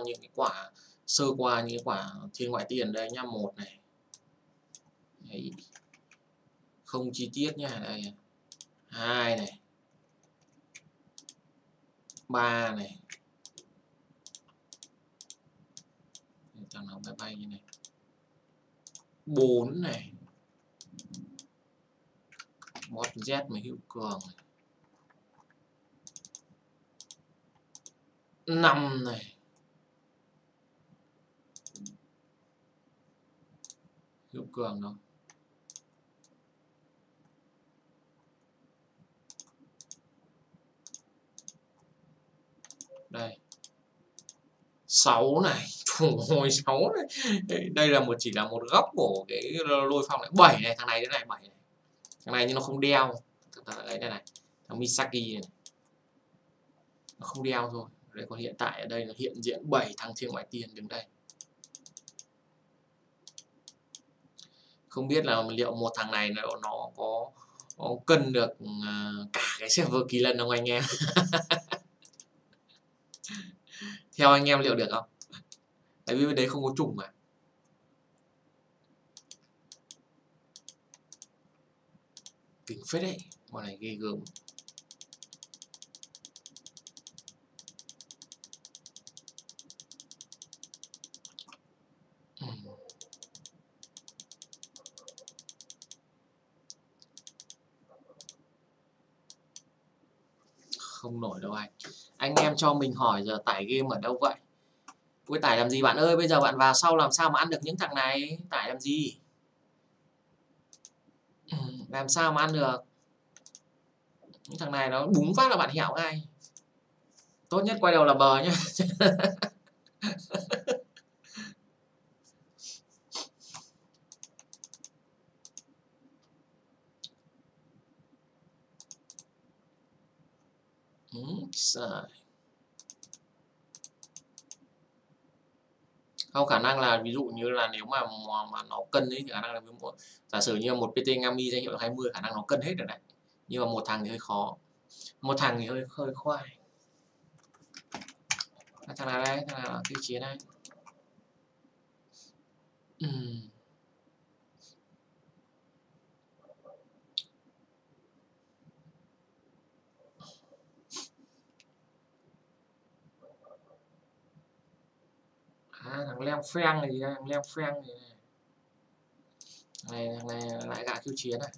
những cái quả sơ qua, như quả thiên ngoại tiền đây nhá, một này. Đấy. Không chi tiết nhá, đây. Hai này. Ba này. Thằng nào bay bay như này. 4 này. Mod Z mà hữu cường này. 5 này. Hữu cường đâu? Đây. 6 này, hồi 6 này. Đây là một, chỉ là một góc của cái lôi phong này. 7 này, thằng này thế này, 7 này. Thằng này nhưng nó không đeo. Thực ra đấy này, thằng Misaki này. Nó không đeo thôi. Đấy, còn hiện tại ở đây là hiện diện 7 thằng thiên ngoại tiền đứng đây. Không biết là liệu một thằng này nó có cân được cả cái server kỳ lân không anh em? Theo anh em liệu được không? Tại vì bên đấy không có trùng mà. Kinh phết đấy, bọn này ghê gớm. Không nổi đâu anh. Anh em cho mình hỏi giờ tải game ở đâu vậy? Ui tải làm gì bạn ơi? Bây giờ bạn vào sau làm sao mà ăn được những thằng này? Tải làm gì? Làm sao mà ăn được? Những thằng này nó búng phát là bạn hẻo ngay. Tốt nhất quay đầu là bờ nhá. Không, khả năng là ví dụ như là nếu mà nó cân ấy thì khả năng là giả sử như một PT Ngami danh hiệu 20 khả năng nó cân hết rồi đấy, nhưng mà một thằng thì hơi khó, một thằng thì hơi khoai. Thằng nào đây, thằng nào tiêu chí đây. Thằng Lem Pheng này, thằng Lem Pheng này. Thằng này lại gạ khiêu chiến này.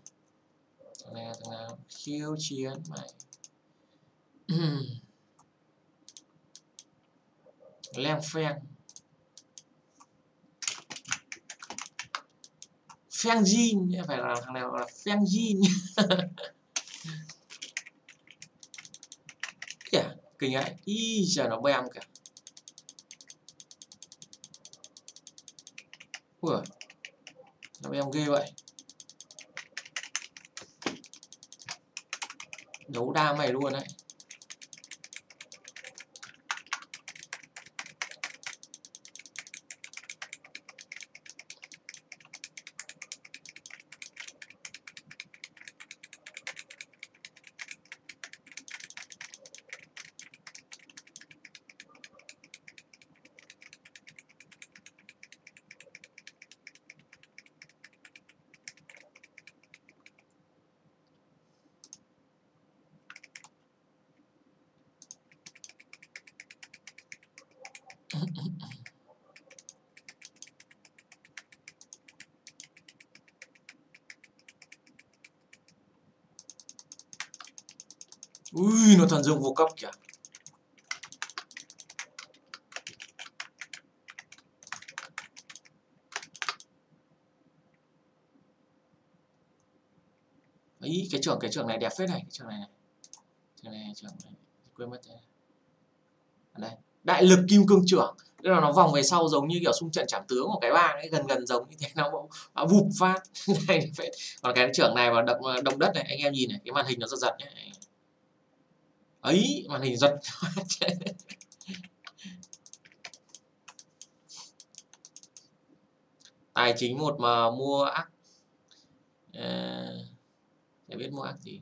Thằng này khiêu chiến mày. Lem Pheng. Pheng Jin, phải là thằng nào gọi là Pheng Jin. Kìa, kinh ấy. Ý giờ nó bem kìa. Ủa, làm em ghê vậy. Đấu đa mày luôn đấy. Ui, nó thần dương vô cấp kìa. Ý, cái trường này đẹp phết này, cái trường này quên mất thế. Ở đây, đại lực kim cương trưởng. Tức là nó vòng về sau giống như kiểu xung trận trảm tướng của cái bang ấy, gần giống như thế, nó vụp phát. Này, còn cái trưởng này vào động đất này, anh em nhìn này, cái màn hình nó giật nhé. Ấy, màn hình giật. Tài chính một mà mua ác. Để biết mua ác gì.